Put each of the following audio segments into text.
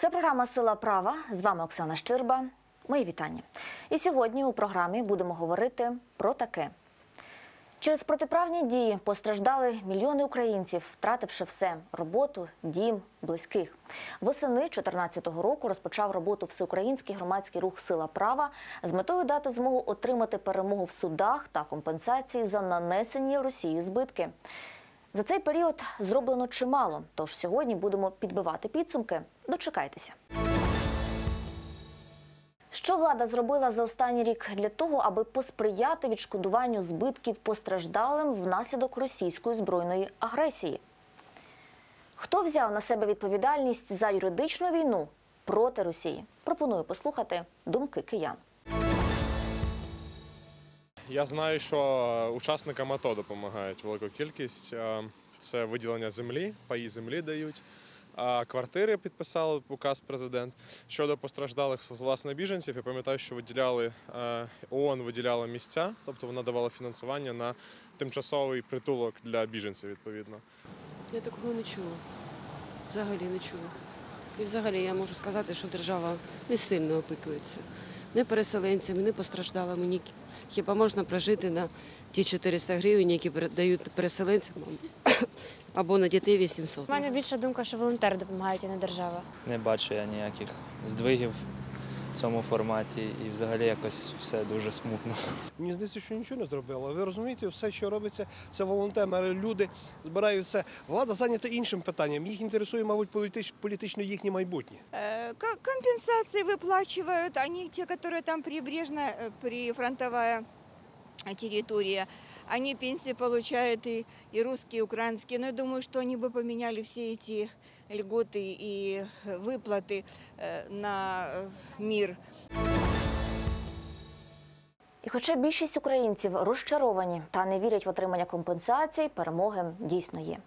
Це програма «Сила права». З вами Оксана Щирба. Мої вітання. І сьогодні у програмі будемо говорити про таке. Через протиправні дії постраждали мільйони українців, втративши все – роботу, дім, близьких. Восени 2014 року розпочав роботу всеукраїнський громадський рух «Сила права» з метою дати змогу отримати перемогу в судах та компенсації за нанесені Росією збитки. За цей період зроблено чимало, тож сьогодні будемо підбивати підсумки. Дочекайтеся. Що влада зробила за останній рік для того, аби посприяти відшкодуванню збитків постраждалим внаслідок російської збройної агресії? Хто взяв на себе відповідальність за юридичну війну проти Росії? Пропоную послухати думки киян. Я знаю, що учасникам АТО допомагають велику кількість. Це виділення землі, паї землі дають. А квартири підписали указ президент. Щодо постраждалих, власне, біженців, я пам'ятаю, що ООН виділяла місця, тобто вона давала фінансування на тимчасовий притулок для біженців, відповідно. Я такого не чула. Взагалі не чула. І взагалі я можу сказати, що держава не сильно опікується. Не переселенцями, не постраждалими ніким. Хіба можна прожити на ті 400 гривень, які дають переселенцям або на дітей 800? У мене більша думка, що волонтери допомагають, а не держава. Не бачу я ніяких здвигів в цьому форматі і взагалі якось все дуже смутно. Мені здається, що нічого не зробило. Ви розумієте, все, що робиться, це волонтери, люди збирають все. Влада зайнята іншим питанням. Їх інтересує, мабуть, політично їхнє майбутнє. Компенсації виплачують, а не ті, які там прибережна, прифронтова територія. Они пенсии получают и русские, и украинские. Но я думаю, что они бы поменяли все эти льготы и выплаты на мир. І хоча більшість українців розчаровані та не вірять в отримання компенсацій, перемоги дійсно є.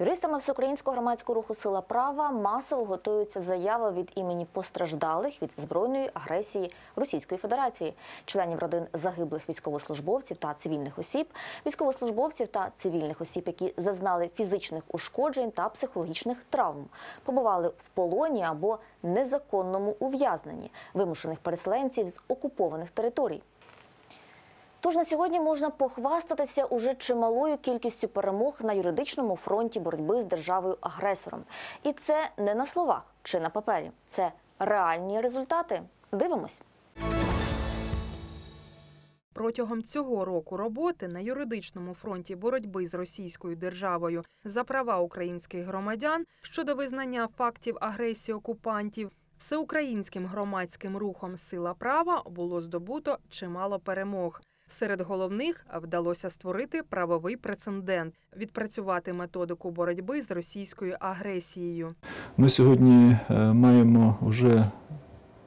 Юристами Всеукраїнського громадського руху «Сила права» масово готуються заяви від імені постраждалих від збройної агресії Російської Федерації, членів родин загиблих військовослужбовців та цивільних осіб, які зазнали фізичних ушкоджень та психологічних травм, побували в полоні або незаконному ув'язненні, вимушених переселенців з окупованих територій. Тож на сьогодні можна похвастатися уже чималою кількістю перемог на юридичному фронті боротьби з державою-агресором. І це не на словах чи на папері. Це реальні результати. Дивимось. Протягом цього року роботи на юридичному фронті боротьби з російською державою за права українських громадян щодо визнання фактів агресії окупантів всеукраїнським громадським рухом «Сила права» було здобуто чимало перемог. Серед головних вдалося створити правовий прецедент, відпрацювати методику боротьби з російською агресією. Ми сьогодні маємо вже,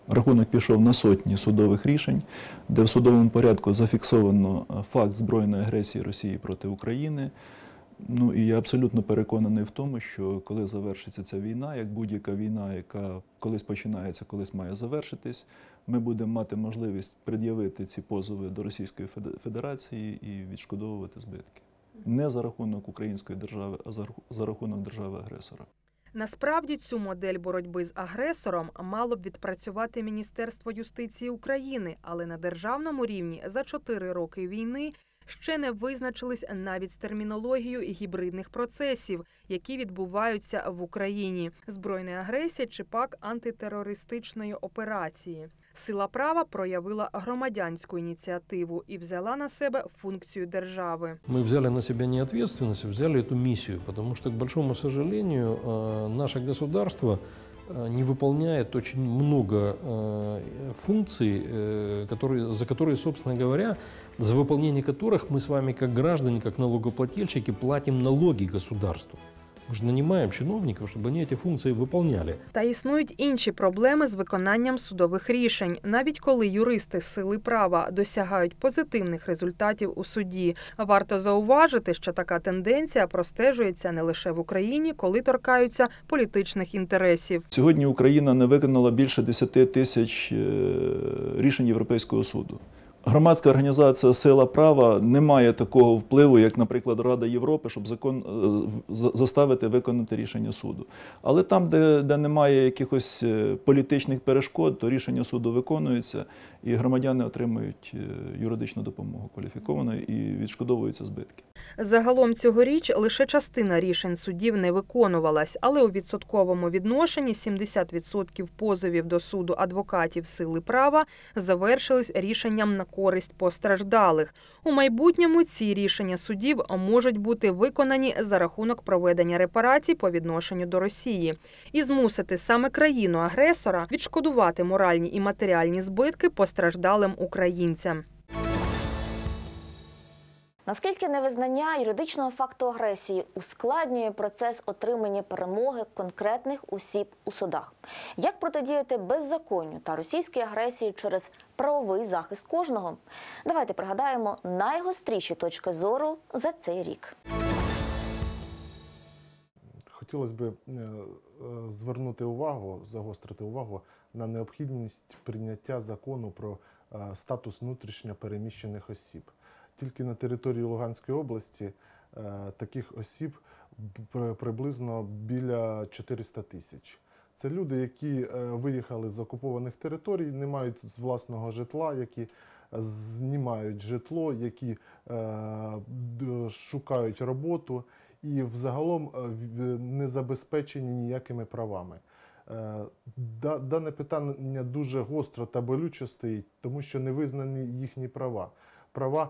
рахунок пішов на сотні судових рішень, де в судовому порядку зафіксовано факт збройної агресії Росії проти України. Ну і я абсолютно переконаний в тому, що коли завершиться ця війна, як будь-яка війна, яка колись починається, колись має завершитись, ми будемо мати можливість пред'явити ці позови до Російської Федерації і відшкодовувати збитки. Не за рахунок української держави, а за рахунок держави-агресора. Насправді цю модель боротьби з агресором мало б відпрацювати Міністерство юстиції України, але на державному рівні за 4 роки війни ще не визначились навіть з термінологією гібридних процесів, які відбуваються в Україні – збройної агресії чи пак антитерористичної операції. «Сила права» проявила громадянську ініціативу і взяла на себе функцію держави. Ми взяли на себе не відповідальність, а взяли цю місію, тому що, к большому сожалению, наше государство не выполняет очень много функций, за которые, собственно говоря, за выполнение которых мы с вами, как граждане, как налогоплательщики, платим налоги государству. Ми ж нанимаємо чиновників, щоб вони ці функції виконували. Та існують інші проблеми з виконанням судових рішень. Навіть коли юристи «Сили права» досягають позитивних результатів у суді. Варто зауважити, що така тенденція простежується не лише в Україні, коли торкаються політичних інтересів. Сьогодні Україна не виконала більше 10 тисяч рішень Європейського суду. Громадська організація «Сила права» не має такого впливу, як, наприклад, Рада Європи, щоб заставити виконати рішення суду. Але там, де немає якихось політичних перешкод, то рішення суду виконується, і громадяни отримують юридичну допомогу кваліфіковану і відшкодовуються збитки. Загалом цьогоріч лише частина рішень судів не виконувалась, але у відсотковому відношенні 70% позовів до суду адвокатів «Сили права» завершились рішенням на користь постраждалих. У майбутньому ці рішення судів можуть бути виконані за рахунок проведення репарацій по відношенню до Росії і змусити саме країну-агресора відшкодувати моральні і матеріальні збитки постраждалим українцям. Наскільки невизнання юридичного факту агресії ускладнює процес отримання перемоги конкретних осіб у судах? Як протидіяти беззаконню та російській агресії через правовий захист кожного? Давайте пригадаємо найгостріші точки зору за цей рік. Хотілося б звернути увагу, загострити увагу на необхідність прийняття закону про статус внутрішньо переміщених осіб. Тільки на території Луганської області таких осіб приблизно біля 400 тисяч. Це люди, які виїхали з окупованих територій, не мають власного житла, які знімають житло, які шукають роботу і взагалом не забезпечені ніякими правами. Дане питання дуже гостро та болюче стоїть, тому що не визнані їхні права. Права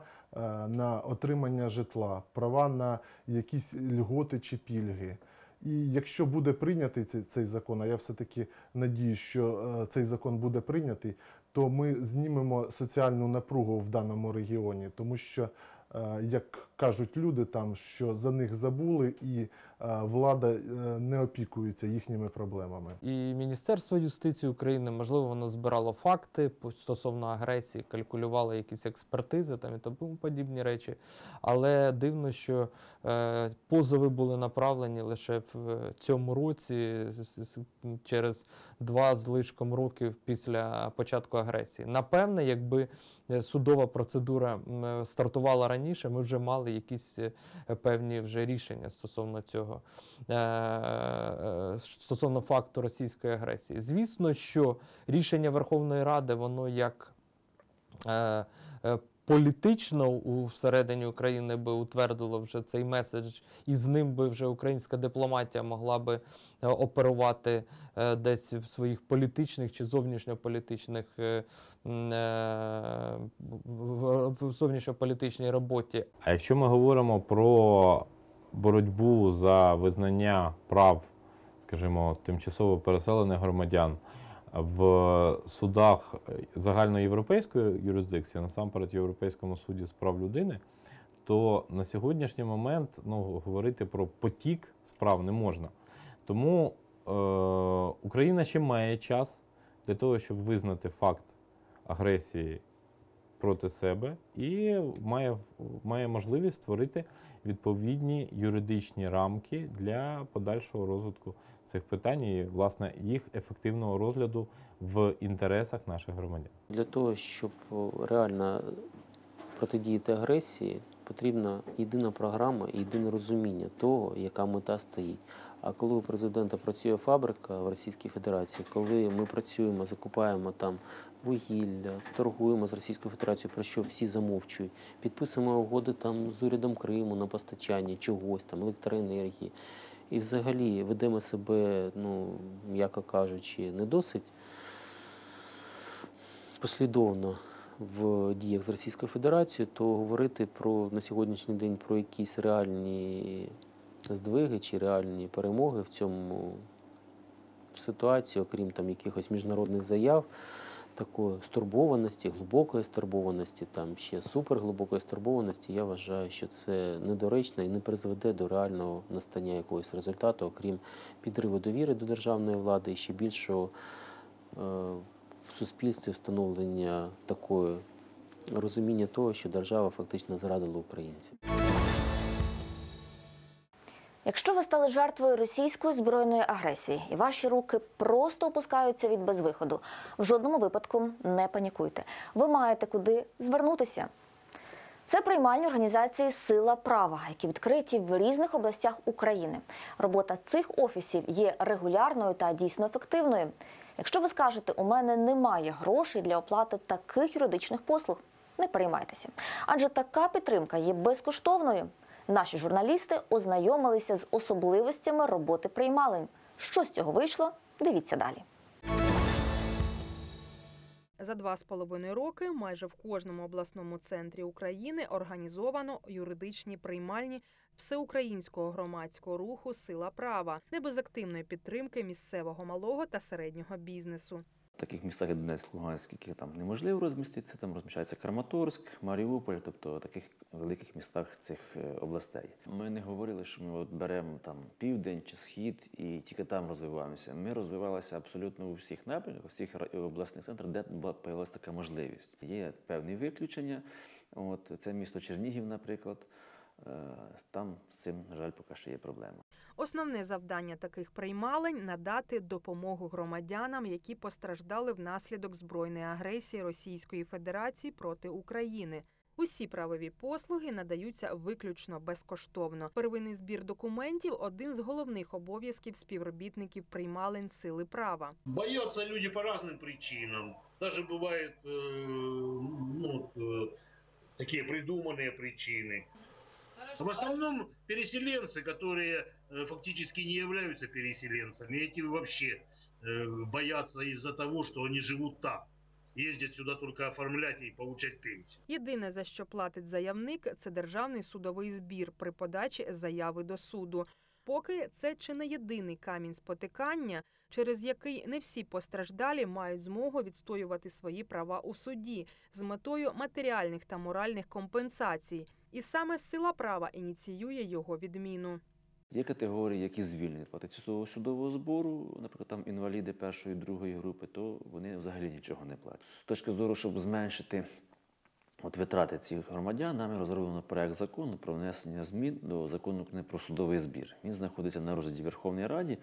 на отримання житла, права на якісь льготи чи пільги. І якщо буде прийнятий цей закон, а я все-таки надію, що цей закон буде прийнятий, то ми знімемо соціальну напругу в даному регіоні, тому що, як кажуть люди там, що за них забули і влада не опікується їхніми проблемами. І Міністерство юстиції України, можливо, воно збирало факти стосовно агресії, калькулювало якісь експертизи там, і тому подібні речі. Але дивно, що позови були направлені лише в цьому році, через 2 з лишком років після початку агресії. Напевне, якби судова процедура стартувала раніше, ми вже мали якісь певні вже рішення стосовно цього, стосовно факту російської агресії. Звісно, що рішення Верховної Ради, воно як політично всередині України би утвердило вже цей меседж, і з ним би вже українська дипломатія могла би оперувати десь в своїх політичних чи зовнішньополітичній роботі. А якщо ми говоримо про боротьбу за визнання прав, скажімо, тимчасово переселених громадян, в судах загальноєвропейської юрисдикції, насамперед Європейському суді з прав людини, то на сьогоднішній момент говорити про потік справ не можна. Тому Україна ще має час для того, щоб визнати факт агресії проти себе і має можливість створити відповідні юридичні рамки для подальшого розвитку цих питань і, власне, їх ефективного розгляду в інтересах наших громадян. Для того, щоб реально протидіяти агресії, потрібна єдина програма і єдине розуміння того, яка мета стоїть. А коли у президента працює фабрика в Російській Федерації, коли ми працюємо, закупаємо там вугілля, торгуємо з Російською Федерацією, про що всі замовчують, підписуємо угоди там з урядом Криму на постачання чогось, там електроенергії, і взагалі ведемо себе, м'яко кажучи, не досить послідовно в діях з Російською Федерацією, то говорити на сьогоднішній день про якісь реальні здвиги чи реальні перемоги в цьому ситуації, окрім там якихось міжнародних заяв, такої стурбованості, глибокої стурбованості, там ще суперглибокої стурбованості, я вважаю, що це недоречно і не призведе до реального настання якогось результату, окрім підриву довіри до державної влади і ще більшого в суспільстві встановлення такої розуміння того, що держава фактично зрадила українців. Якщо ви стали жертвою російської збройної агресії і ваші руки просто опускаються від безвиходу, в жодному випадку не панікуйте. Ви маєте куди звернутися. Це приймальні організації «Сила права», які відкриті в різних областях України. Робота цих офісів є регулярною та дійсно ефективною. Якщо ви скажете, у мене немає грошей для оплати таких юридичних послуг, не переймайтеся. Адже така підтримка є безкоштовною. Наші журналісти ознайомилися з особливостями роботи приймалень. Що з цього вийшло? Дивіться далі. За 2,5 роки майже в кожному обласному центрі України організовано юридичні приймальні всеукраїнського громадського руху «Сила права», не без активної підтримки місцевого малого та середнього бізнесу. В таких містах, як Донецьк, Луганськ, яких там неможливо розміститися, там розміщається Краматорськ, Маріуполь, тобто в таких великих містах цих областей. Ми не говорили, що ми беремо там південь чи схід і тільки там розвиваємося. Ми розвивалися абсолютно у всіх напрямках, у всіх обласних центрах, де з'явилася така можливість. Є певні виключення, от, це місто Чернігів, наприклад. Там з цим, на жаль, поки що є проблема. Основне завдання таких приймалень – надати допомогу громадянам, які постраждали внаслідок збройної агресії Російської Федерації проти України. Усі правові послуги надаються виключно безкоштовно. Первинний збір документів – один з головних обов'язків співробітників приймалень «Сили права». Бояться люди по різним причинам. Навіть бувають такі придумані причини. В основном переселенцы, которые фактически не являются переселенцами, эти вообще боятся из-за того, что они живут там. Їздять сюди тільки оформляти і отримати пенсію. Єдине, за що платить заявник – це державний судовий збір при подачі заяви до суду. Поки це чи не єдиний камінь спотикання, через який не всі постраждалі мають змогу відстоювати свої права у суді з метою матеріальних та моральних компенсацій. І саме «Сила права» ініціює його відміну. Є категорії, які звільнені від цього судового збору, наприклад, там інваліди першої, другої групи, то вони взагалі нічого не платять. З точки зору, щоб зменшити витрати цих громадян, нами розроблено проект закону про внесення змін до закону про судовий збір. Він знаходиться на розгляді Верховної Ради,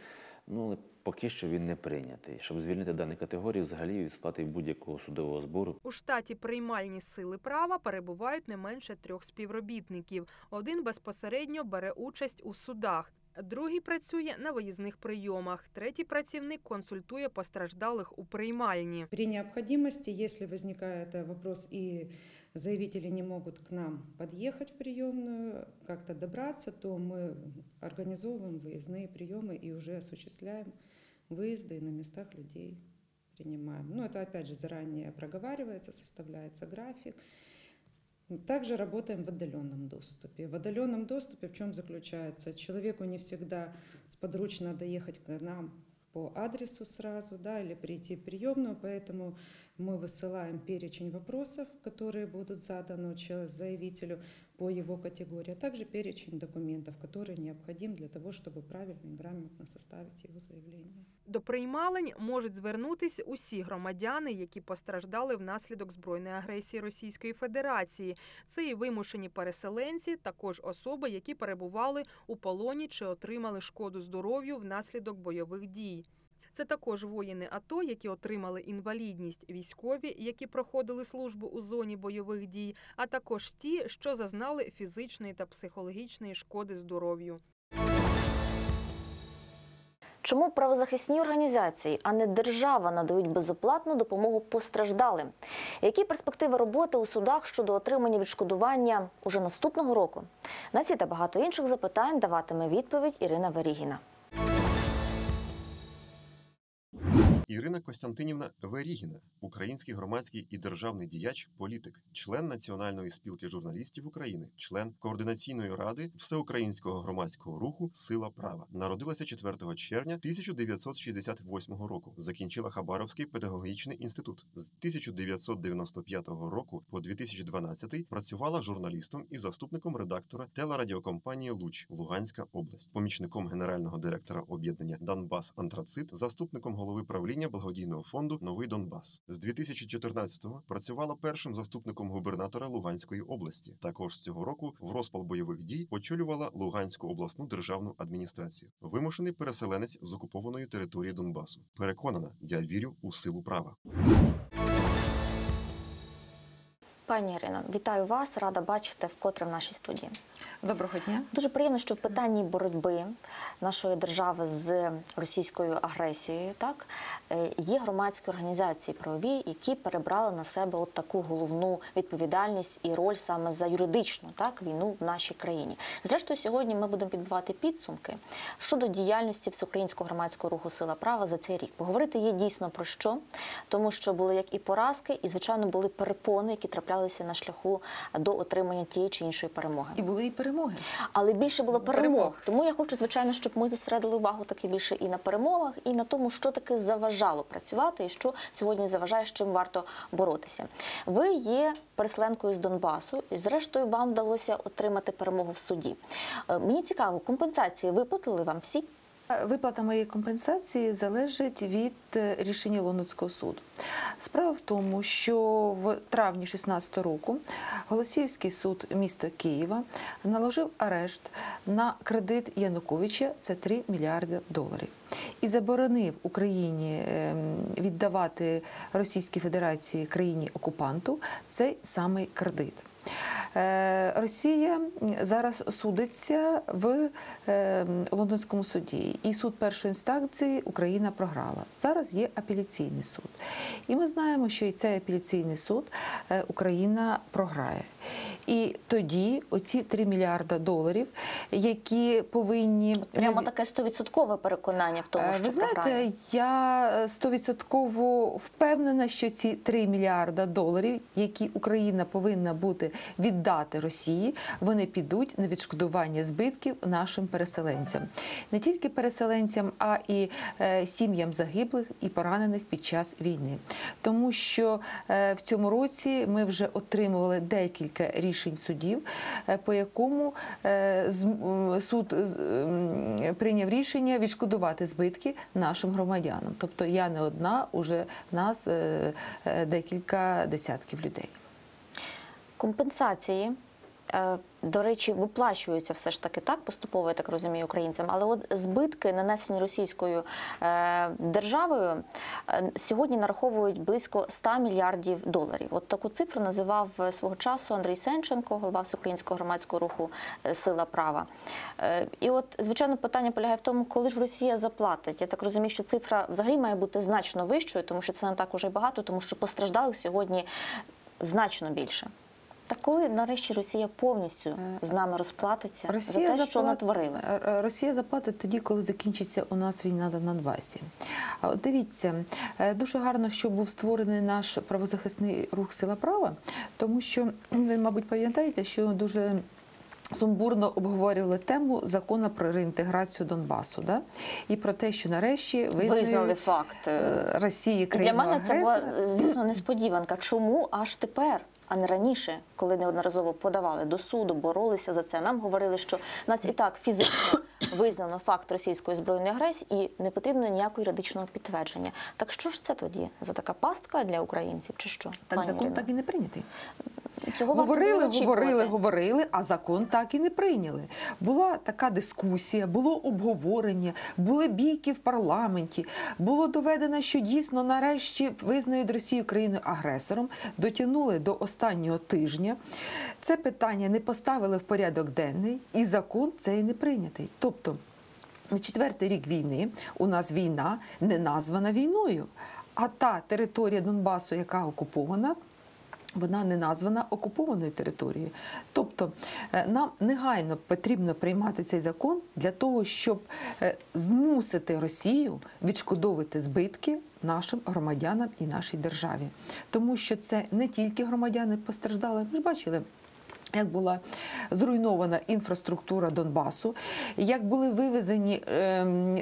але поки що він не прийнятий. Щоб звільнити дані категорії, взагалі від сплати будь-якого судового збору. У штаті приймальні «Сили права» перебувають не менше 3 співробітників. Один безпосередньо бере участь у судах. Другий працює на виїзних прийомах, третій працівник консультує постраждалих у приймальні. При необхідності, якщо виникає питання і заявителі не можуть к нам під'їхати в прийомну, як-то добратися, то ми організовуємо виїзні прийоми і вже осуществляємо виїзди на місцях людей приймаємо. Це, опять же, заранее проговорюється, составляється графік. Также работаем в отдаленном доступе. В отдаленном доступе в чем заключается? Человеку не всегда сподручно доехать к нам по адресу сразу, да, или прийти в приемную, поэтому мы высылаем перечень вопросов, которые будут заданы заявителю по его категории, а также перечень документов, которые необходим для того, чтобы правильно и грамотно составить его заявление. До приймалень можуть звернутися усі громадяни, які постраждали внаслідок збройної агресії Російської Федерації. Це і вимушені переселенці, також особи, які перебували у полоні чи отримали шкоду здоров'ю внаслідок бойових дій. Це також воїни АТО, які отримали інвалідність, військові, які проходили службу у зоні бойових дій, а також ті, що зазнали фізичної та психологічної шкоди здоров'ю. Чому правозахисні організації, а не держава, надають безоплатну допомогу постраждалим? Які перспективи роботи у судах щодо отримання відшкодування уже наступного року? На ці та багато інших запитань даватиме відповідь Ірина Верігіна. Ірина Костянтинівна Верігіна – український громадський і державний діяч, політик, член Національної спілки журналістів України, член Координаційної ради всеукраїнського громадського руху «Сила права». Народилася 4 червня 1968 року, закінчила Хабаровський педагогічний інститут. З 1995 року по 2012 працювала журналістом і заступником редактора телерадіокомпанії «Луч» Луганська область, помічником генерального директора об'єднання «Донбас Антрацит», заступником голови правління правління благодійного фонду «Новий Донбас». З 2014-го працювала першим заступником губернатора Луганської області. Також з цього року в розпал бойових дій очолювала Луганську обласну державну адміністрацію. Вимушений переселенець з окупованої території Донбасу. Переконана, я вірю у силу права. Пані Ірино, вітаю вас, рада бачити вкотре в нашій студії. Доброго дня. Дуже приємно, що в питанні боротьби нашої держави з російською агресією, так, є громадські організації правові, які перебрали на себе от таку головну відповідальність і роль саме за юридичну, так, війну в нашій країні. Зрештою, сьогодні ми будемо підбивати підсумки щодо діяльності Всеукраїнського громадського руху «Сила права» за цей рік. Поговорити є дійсно про що, тому що були як і поразки, і, звичайно, були перепони, які траплялися на шляху до отримання тієї чи іншої перемоги. І були і перемоги. Але більше було перемог. Тому я хочу, звичайно, щоб ми зосередили увагу таки більше і на перемогах, і на тому, що таки заважало працювати, і що сьогодні заважає, з чим варто боротися. Ви є переселенкою з Донбасу, і зрештою вам вдалося отримати перемогу в суді. Мені цікаво, компенсації виплатили вам всі? Виплата моєї компенсації залежить від рішення Лондонського суду. Справа в тому, що в травні 2016 року Голосівський суд міста Києва наложив арешт на кредит Януковича, це 3 мільярди доларів. І заборонив Україні віддавати Російській Федерації, країні-окупанту, цей самий кредит. Росія зараз судиться в Лондонському суді, і суд першої інстанції Україна програла. Зараз є апеляційний суд. І ми знаємо, що і цей апеляційний суд Україна програє. І тоді оці 3 мільярда доларів, які повинні... Прямо таке 100% переконання в тому, що програє. Ви знаєте, я 100% впевнена, що ці 3 мільярда доларів, які Україна повинна бути віддати Росії, вони підуть на відшкодування збитків нашим переселенцям. Не тільки переселенцям, а і сім'ям загиблих і поранених під час війни. Тому що в цьому році ми вже отримували декілька рішень судів, по якому суд прийняв рішення відшкодувати збитки нашим громадянам. Тобто я не одна, уже нас декілька десятків людей. Компенсації, до речі, виплачуються все ж таки так, поступово, я так розумію, українцям. Але от збитки, нанесені російською державою, сьогодні нараховують близько 100 мільярдів доларів. От таку цифру називав свого часу Андрій Сенченко, голова Всеукраїнського громадського руху «Сила права». І от, звичайно, питання полягає в тому, коли ж Росія заплатить. Я так розумію, що цифра взагалі має бути значно вищою, тому що це не так уже багато, тому що постраждалих сьогодні значно більше. Та коли нарешті Росія повністю з нами розплатиться за те, що натворили? Росія заплатить тоді, коли закінчиться у нас війна на Донбасі. Дивіться, дуже гарно, що був створений наш правозахисний рух «Сила права», тому що, ви, мабуть, пам'ятаєте, що дуже сумбурно обговорювали тему закону про реінтеграцію Донбасу, да? І про те, що нарешті визнали факт Росії країну-агресора. Для мене це була, звісно, несподіванка. Чому аж тепер? А не раніше, коли неодноразово подавали до суду, боролися за це. Нам говорили, що нас і так фізично визнано факт російської збройної агресії і не потрібно ніякого юридичного підтвердження. Так що ж це тоді? За така пастка для українців чи що? Так закон так і не прийнятий. Говорили, а закон так і не прийняли. Була така дискусія, було обговорення, були бійки в парламенті, було доведено, що дійсно нарешті визнають Росію країною-агресором, дотягнули до останнього тижня. Це питання не поставили в порядок денний, і закон цей не прийнятий. Тобто, на четвертий рік війни у нас війна не названа війною, а та територія Донбасу, яка окупована, вона не названа окупованою територією. Тобто нам негайно потрібно приймати цей закон для того, щоб змусити Росію відшкодовувати збитки нашим громадянам і нашій державі. Тому що це не тільки громадяни постраждали, ми ж бачили, як була зруйнована інфраструктура Донбасу, як були вивезені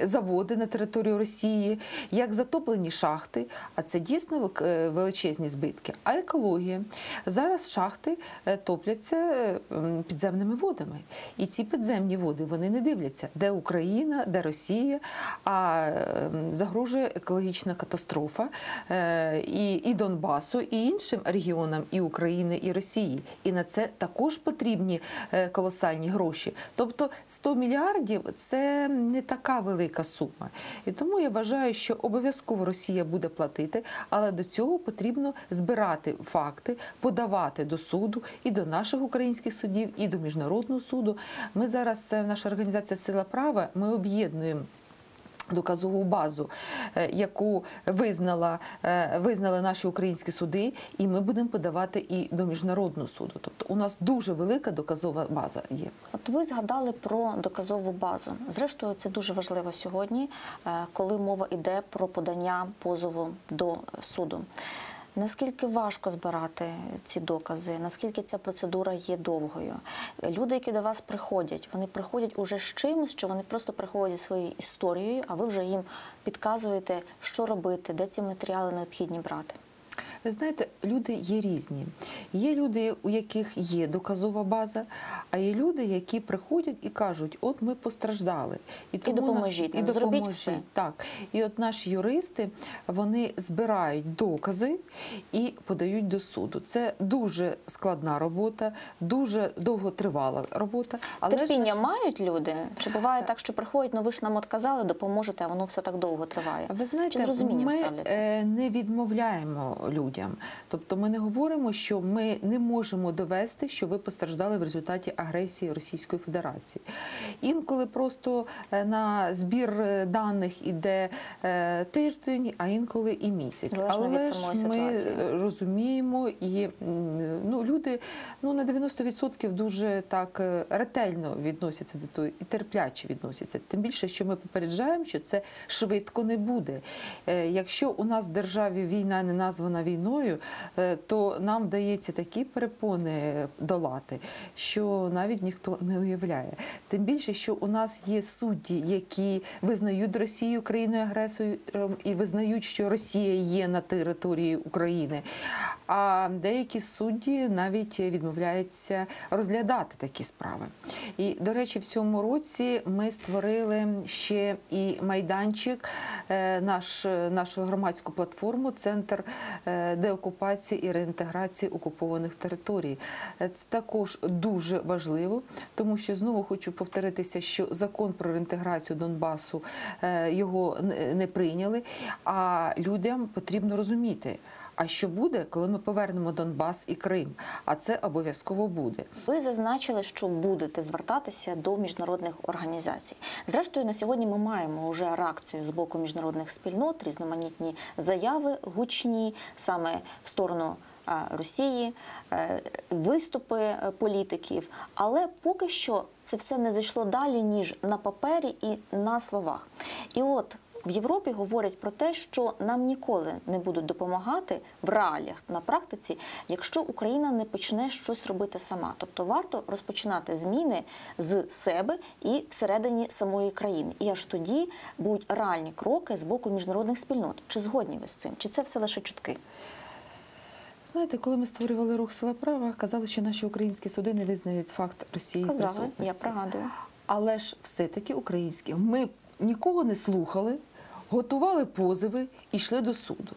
заводи на територію Росії, як затоплені шахти, а це дійсно величезні збитки. А екологія. Зараз шахти топляться підземними водами. І ці підземні води, вони не дивляться, де Україна, де Росія, а загрожує екологічна катастрофа і Донбасу, і іншим регіонам, і України, і Росії. І на це також потрібні колосальні гроші. Тобто 100 мільярдів – це не така велика сума. І тому я вважаю, що обов'язково Росія буде платити, але до цього потрібно збирати факти, подавати до суду і до наших українських судів, і до Міжнародного суду. Ми зараз, наша організація «Сила права», ми об'єднуємо доказову базу, яку визнали наші українські суди, і ми будемо подавати і до Міжнародного суду. Тобто у нас дуже велика доказова база є. От ви згадали про доказову базу. Зрештою, це дуже важливо сьогодні, коли мова йде про подання позову до суду. Наскільки важко збирати ці докази? Наскільки ця процедура є довгою? Люди, які до вас приходять, вони приходять уже з чимось, що вони просто приходять зі своєю історією, а ви вже їм підказуєте, що робити, де ці матеріали необхідні брати? Ви знаєте, люди є різні. Є люди, у яких є доказова база, а є люди, які приходять і кажуть, от ми постраждали. І допоможіть нам, зробіть все. Так. І от наші юристи, вони збирають докази і подають до суду. Це дуже складна робота, дуже довготривала робота. Терпіння мають люди? Чи буває так, що приходять, ну ви ж нам отказали, допоможете, а воно все так довго триває? Ви знаєте, ми не відмовляємо людям. Тобто ми не говоримо, що ми не можемо довести, що ви постраждали в результаті агресії Російської Федерації. Інколи просто на збір даних іде тиждень, а інколи і місяць. Але ж ми розуміємо, і люди на 90% дуже так ретельно відносяться до того і терпляче відносяться. Тим більше, що ми попереджаємо, що це швидко не буде. Якщо у нас в державі війна не названа війною, то нам вдається такі перепони долати, що навіть ніхто не уявляє. Тим більше, що у нас є судді, які визнають Росію країною-агресором і визнають, що Росія є на території України. А деякі судді навіть відмовляються розглядати такі справи. І, до речі, в цьому році ми створили ще і майданчик, нашу громадську платформу «Центр деокупації і реінтеграції окупованих територій». Це також дуже важливо, тому що, знову хочу повторитися, що закон про реінтеграцію Донбасу, його не прийняли, а людям потрібно розуміти, а що буде, коли ми повернемо Донбас і Крим? А це обов'язково буде. Ви зазначили, що будете звертатися до міжнародних організацій. Зрештою, на сьогодні ми маємо вже реакцію з боку міжнародних спільнот, різноманітні заяви гучні, саме в сторону Росії, виступи політиків. Але поки що це все не зайшло далі, ніж на папері і на словах. І от в Європі говорять про те, що нам ніколи не будуть допомагати в реаліях, на практиці, якщо Україна не почне щось робити сама. Тобто варто розпочинати зміни з себе і всередині самої країни. І аж тоді будуть реальні кроки з боку міжнародних спільнот. Чи згодні ви з цим? Чи це все лише чутки? Знаєте, коли ми створювали рух «Сила права», казали, що наші українські суди не визнають факт Росії присутності. Казали, я пригадую. Але ж все-таки українські. Ми нікого не слухали. Готували позови і йшли до суду.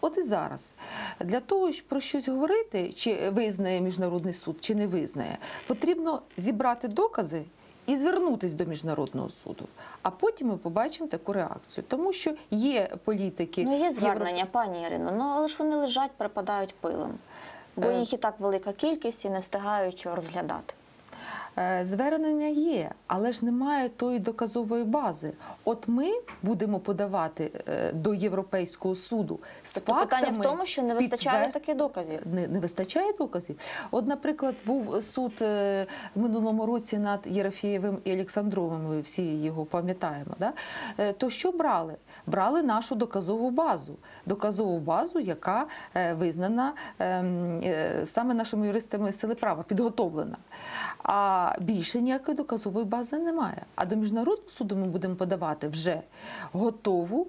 От і зараз. Для того, щоб про щось говорити, чи визнає Міжнародний суд, чи не визнає, потрібно зібрати докази і звернутися до Міжнародного суду. А потім ми побачимо таку реакцію. Тому що є політики... Ну, є звернення, пані Ірино, але ж вони лежать, припадають пилом. Бо їх і так велика кількість і не встигають розглядати. Звернення є, але ж немає тої доказової бази. От ми будемо подавати до Європейського суду з фактами... Тобто питання в тому, що не вистачає таких доказів? Не вистачає доказів. От, наприклад, був суд в минулому році над Єрофієвим і Олександровим, ми всі його пам'ятаємо, да? То що брали? Брали нашу доказову базу, яка визнана саме нашими юристами Сили права, підготовлена. А більше ніякої доказової бази немає. А до Міжнародного суду ми будемо подавати вже готову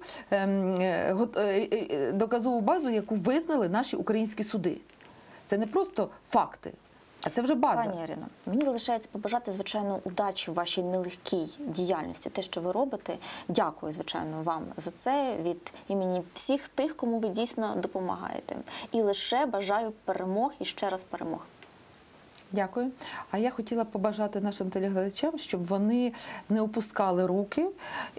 доказову базу, яку визнали наші українські суди. Це не просто факти, а це вже база. Пані Ірино, мені залишається побажати, звичайно, удачі в вашій нелегкій діяльності. Те, що ви робите, дякую, звичайно, вам за це від імені всіх тих, кому ви дійсно допомагаєте. І лише бажаю перемог і ще раз перемог. Дякую. А я хотіла побажати нашим телеглядачам, щоб вони не опускали руки,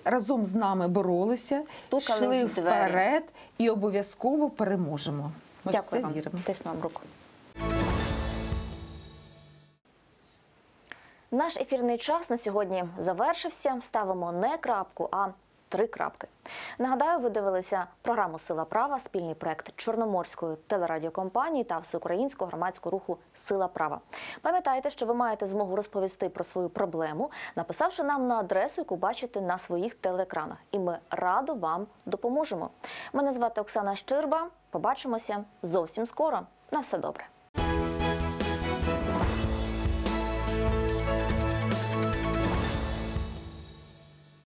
разом з нами боролися, йшли вперед і обов'язково переможемо. Ми в це віримо. Тисну вам руку. Наш ефірний час на сьогодні завершився. Ставимо не крапку, а 3 крапки. Нагадаю, ви дивилися програму «Сила права», спільний проект Чорноморської телерадіокомпанії та всеукраїнського громадського руху «Сила права». Пам'ятайте, що ви маєте змогу розповісти про свою проблему, написавши нам на адресу, яку бачите на своїх телеекранах. І ми радо вам допоможемо. Мене звати Оксана Щирба. Побачимося зовсім скоро. На все добре.